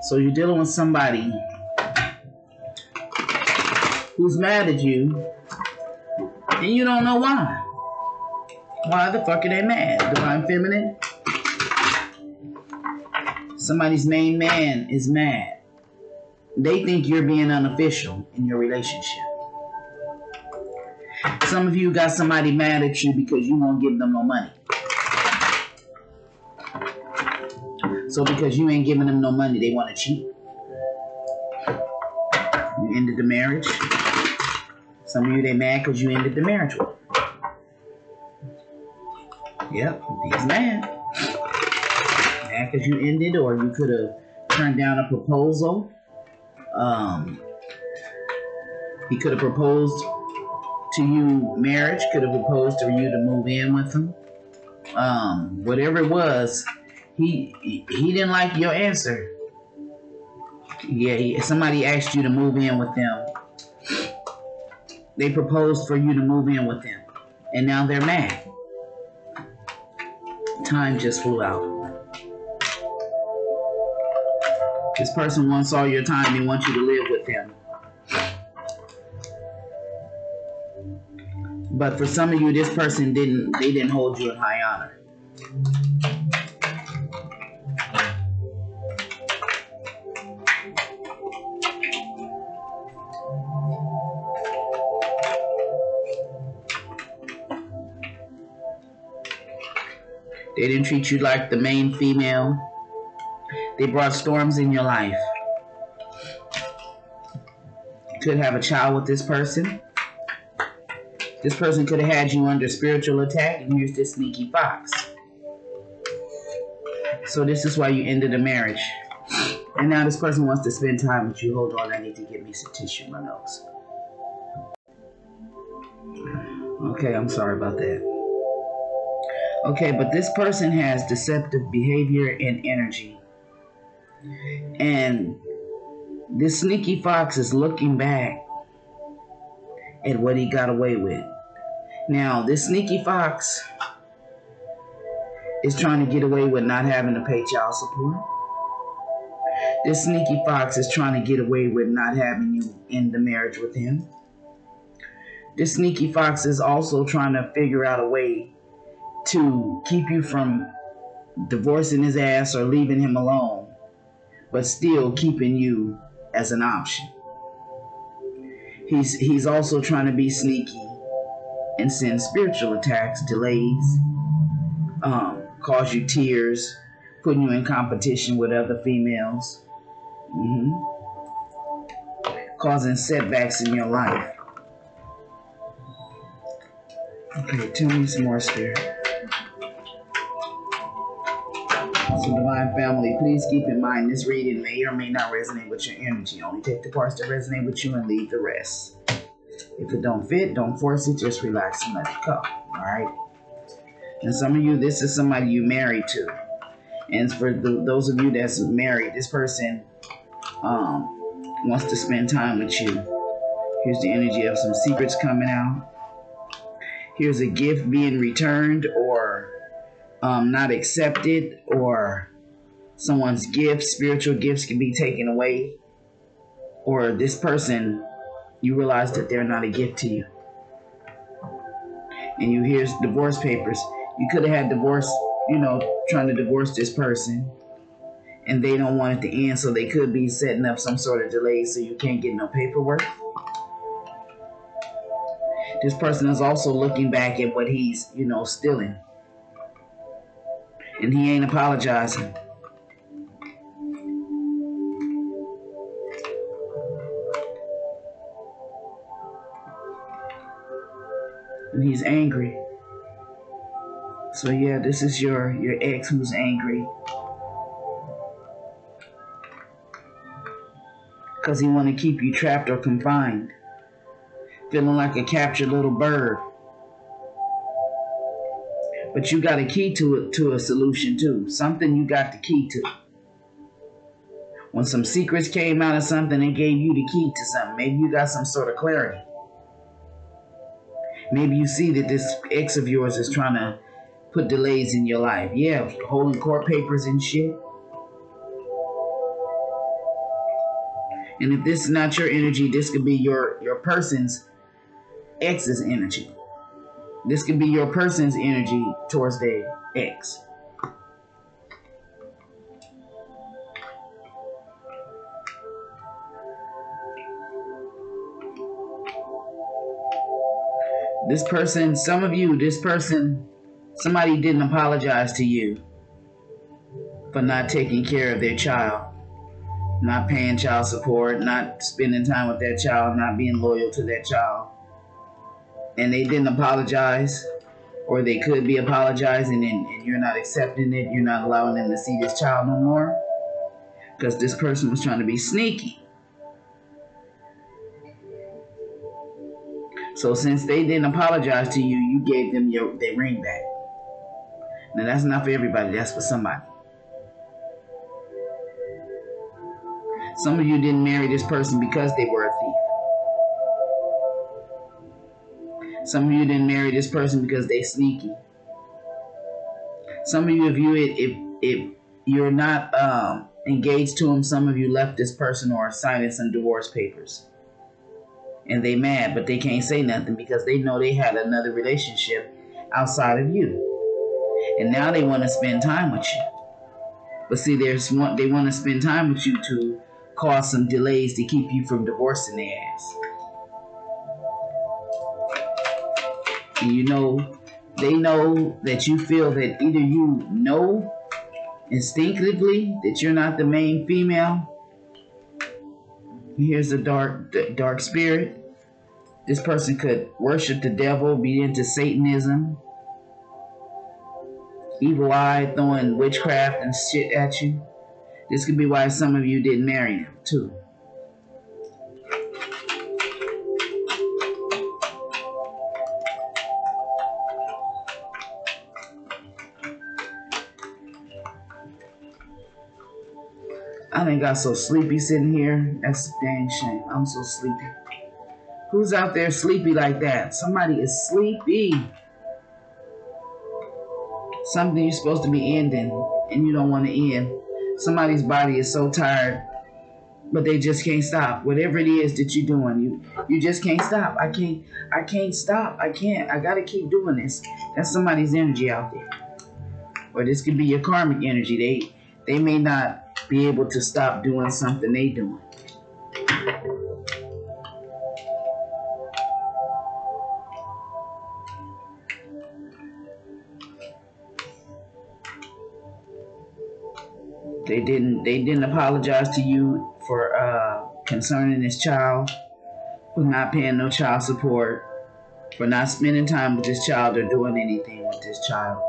So you're dealing with somebody who's mad at you, and you don't know why. Why the fuck are they mad? Divine Feminine. Somebody's main man is mad. They think you're being unofficial in your relationship. Some of you got somebody mad at you because you won't give them no money. So because you ain't giving them no money, they want to cheat. You ended the marriage. Some of you, they mad because you ended the marriage with. Yep, he's mad. Mad because you ended, or you could have turned down a proposal. He could have proposed to you marriage, could have proposed to you to move in with him. Whatever it was, he didn't like your answer. Yeah, somebody asked you to move in with them. They proposed for you to move in with them, and now they're mad. Time just flew out. This person wants all your time. They want you to live with them. But for some of you, this person didn't, they didn't hold you in high honor. They didn't treat you like the main female. They brought storms in your life. You could have a child with this person. This person could have had you under spiritual attack, and here's this sneaky fox. So this is why you ended the marriage. And now this person wants to spend time with you. Hold on, I need to get me some tissue in my nose. Okay, I'm sorry about that. Okay, but this person has deceptive behavior and energy. And this sneaky fox is looking back at what he got away with. Now, this sneaky fox is trying to get away with not having to pay child support. This sneaky fox is trying to get away with not having you in the marriage with him. This sneaky fox is also trying to figure out a way to keep you from divorcing his ass or leaving him alone, but still keeping you as an option. He's also trying to be sneaky and send spiritual attacks, delays, cause you tears, putting you in competition with other females, causing setbacks in your life. Okay, tell me some more, Spirit. So Divine Family, please keep in mind this reading may or may not resonate with your energy. Only take the parts that resonate with you and leave the rest. If it don't fit, don't force it. Just relax and let it go. All right? And some of you, this is somebody you married to. And for those of you that's married, this person wants to spend time with you. Here's the energy of some secrets coming out. Here's a gift being returned, or not accepted, or someone's gift. Spiritual gifts can be taken away, or this person, you realize that they're not a gift to you. And you hear divorce papers. You could have had divorce, you know, trying to divorce this person, and they don't want it to end, so they could be setting up some sort of delay so you can't get no paperwork. This person is also looking back at what he's, you know, stealing. And he ain't apologizing. And he's angry. So yeah, this is your ex who's angry. Because he want to keep you trapped or confined. Feeling like a captured little bird. But you got a key to it, to a solution too. Something you got the key to. When some secrets came out of something, it gave you the key to something. Maybe you got some sort of clarity. Maybe you see that this ex of yours is trying to put delays in your life. Yeah, holding court papers and shit. And if this is not your energy, this could be your person's ex's energy. This could be your person's energy towards their ex. This person, some of you, this person, somebody didn't apologize to you for not taking care of their child, not paying child support, not spending time with that child, not being loyal to that child. And they didn't apologize, or they could be apologizing and you're not accepting it. You're not allowing them to see this child no more because this person was trying to be sneaky. So since they didn't apologize to you, you gave them their ring back. Now that's not for everybody, that's for somebody. Some of you didn't marry this person because they were a thief. Some of you didn't marry this person because they sneaky. Some of you, if you're not engaged to them, some of you left this person or are signing some divorce papers. And they mad, but they can't say nothing because they know they had another relationship outside of you. And now they want to spend time with you. But see, they want to spend time with you to cause some delays to keep you from divorcing their ass. And you know, they know that you feel that either you know instinctively that you're not the main female. Here's the dark spirit. This person could worship the devil, be into Satanism, evil eye, throwing witchcraft and shit at you. This could be why some of you didn't marry him, too. I done got so sleepy sitting here. That's a dang shame. I'm so sleepy. Who's out there sleepy like that? Somebody is sleepy. Something you're supposed to be ending and you don't want to end. Somebody's body is so tired, but they just can't stop. Whatever it is that you're doing, you just can't stop. I can't stop. I can't. I gotta keep doing this. That's somebody's energy out there. Or this could be your karmic energy. They may not be able to stop doing something they doing. They didn't apologize to you for concerning this child, for not paying no child support, for not spending time with this child or doing anything with this child.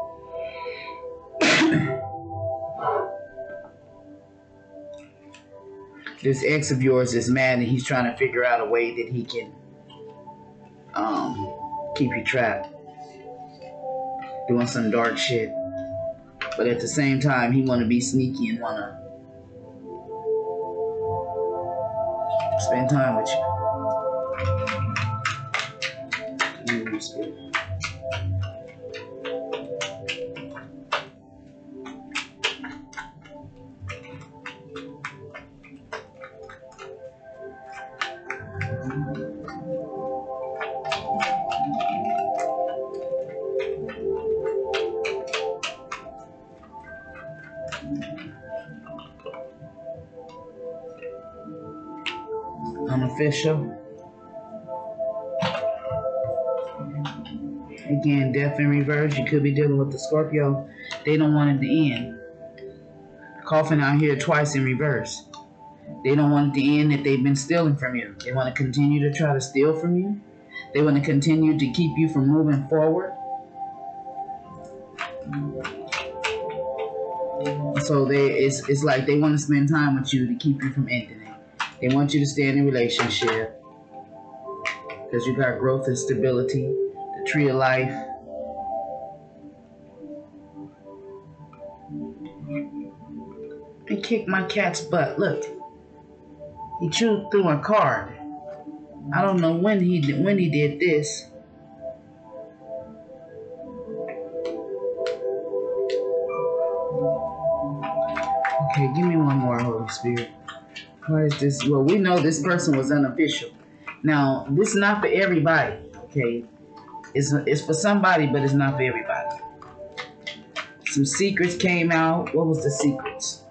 This ex of yours is mad and he's trying to figure out a way that he can keep you trapped, doing some dark shit. But at the same time, he want to be sneaky and want to spend time with you. Unofficial. Again, death in reverse. You could be dealing with the Scorpio. They don't want it to end. Coffin out here twice in reverse. They don't want it to end that they've been stealing from you. They want to continue to try to steal from you. They want to continue to keep you from moving forward. So it's like they want to spend time with you to keep you from ending it. They want you to stay in a relationship because you got growth and stability, the tree of life. They kicked my cat's butt. Look, he chewed through a card. I don't know when he did this. Okay, give me one more, Holy Spirit. Why is this? Well, we know this person was unofficial. Now, this is not for everybody, okay? It's for somebody, but it's not for everybody. Some secrets came out. What was the secrets?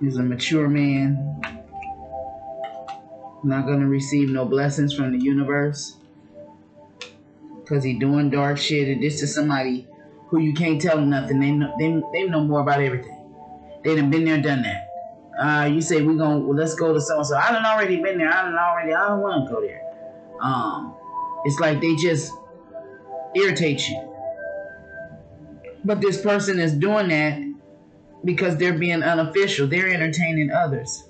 He's a mature man. Not going to receive no blessings from the universe. Because he doing dark shit. And this is somebody who you can't tell them nothing. They know more about everything. They done been there, done that. You say, we're going to, well, let's go to so-and-so. I done already been there. I don't want to go there. It's like they just irritate you. But this person is doing that because they're being unofficial. They're entertaining others.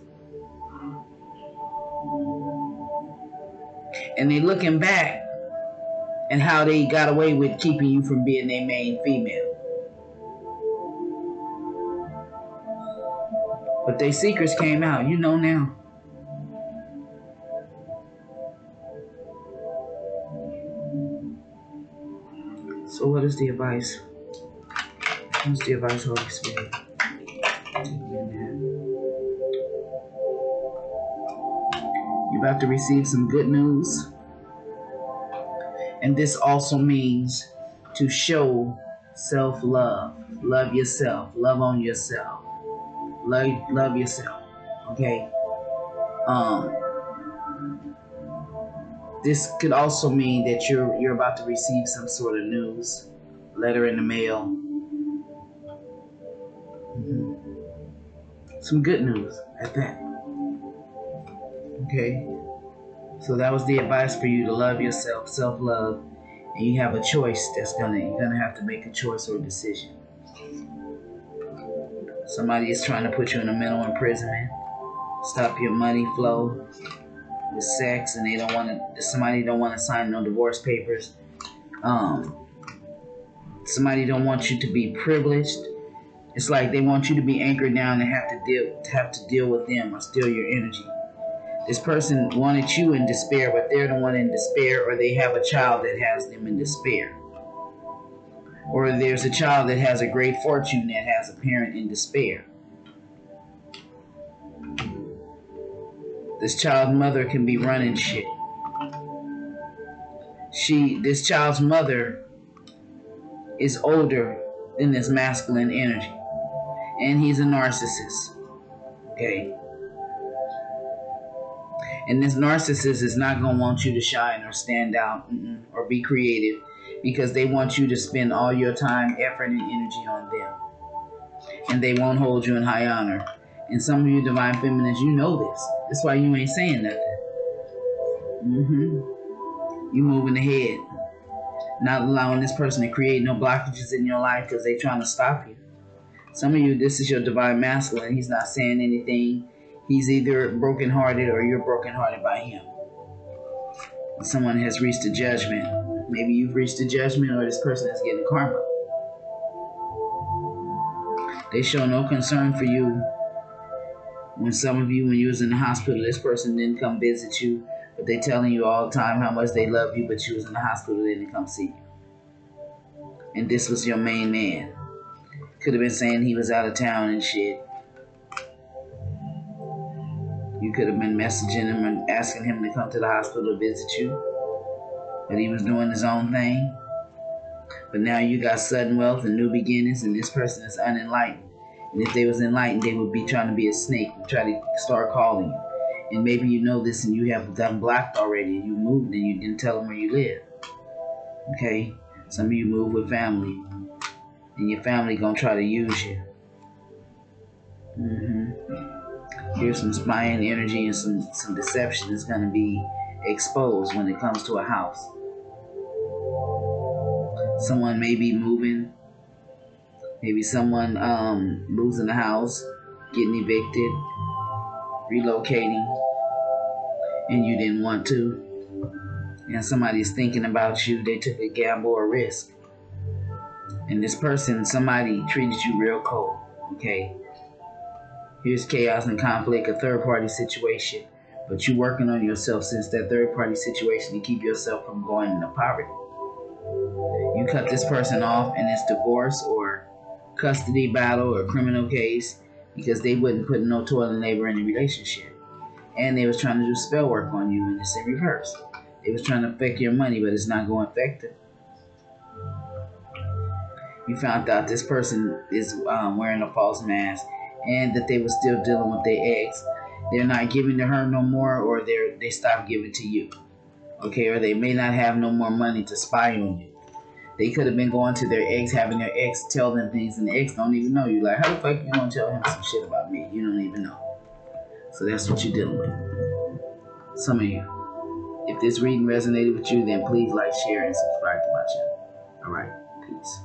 And they're looking back and how they got away with keeping you from being their main female. But their secrets came out, you know now. So what is the advice? What's the advice, Holy Spirit? You're about to receive some good news. And this also means to show self-love. Love yourself. Love on yourself. Love yourself, okay? This could also mean that you're about to receive some sort of news, letter in the mail. Some good news at that. Okay? So that was the advice for you to love yourself, self-love, and you have a choice that's you're gonna have to make a choice or a decision. Somebody is trying to put you in a mental imprisonment, stop your money flow, with sex, and they don't want to. Somebody don't want to sign no divorce papers. Somebody don't want you to be privileged. It's like they want you to be anchored down and have to deal with them or steal your energy. This person wanted you in despair, but they're the one in despair, or they have a child that has them in despair. Or there's a child that has a great fortune that has a parent in despair. This child's mother can be running shit. This child's mother is older than this masculine energy. And he's a narcissist. Okay? And this narcissist is not going to want you to shine or stand out or be creative, because they want you to spend all your time, effort, and energy on them. And they won't hold you in high honor. And some of you divine feminists, you know this. That's why you ain't saying nothing. You moving ahead. Not allowing this person to create no blockages in your life because they trying to stop you. Some of you, this is your divine masculine. He's not saying anything. He's either brokenhearted or you're brokenhearted by him. Someone has reached a judgment. Maybe you've reached a judgment, or this person is getting karma. They show no concern for you. When some of you, when you was in the hospital, this person didn't come visit you, but they telling you all the time how much they love you, but you was in the hospital, they didn't come see you. And this was your main man. Could have been saying he was out of town and shit. You could have been messaging him and asking him to come to the hospital to visit you. But he was doing his own thing. But now you got sudden wealth and new beginnings, and this person is unenlightened. And if they was enlightened, they would be trying to be a snake and try to start calling you. And maybe you know this and you have done blocked already. You moved and you didn't tell them where you live. Okay? Some of you move with family. And your family gonna try to use you. Here's some spying energy and some deception is gonna be exposed when it comes to a house. Someone may be moving, maybe someone losing the house, getting evicted, relocating, and you didn't want to. And somebody's thinking about you. They took a gamble or risk. And this person, somebody treated you real cold. Okay. Here's chaos and conflict, a third-party situation. But you're working on yourself since that third-party situation to keep yourself from going into poverty. You cut this person off, and it's divorce or custody battle or criminal case because they wouldn't put no toil and labor in the relationship. And they was trying to do spell work on you, and it's in reverse. They was trying to affect your money, but it's not going to affect it. You found out this person is wearing a false mask, and that they were still dealing with their ex. They're not giving to her no more, or they stopped giving to you. Okay, or they may not have no more money to spy on you. They could have been going to their ex, having their ex tell them things, and the ex don't even know you. Like, how the fuck you gonna tell him some shit about me? You don't even know. So that's what you're dealing with. Some of you. If this reading resonated with you, then please like, share, and subscribe to my channel. Alright, peace.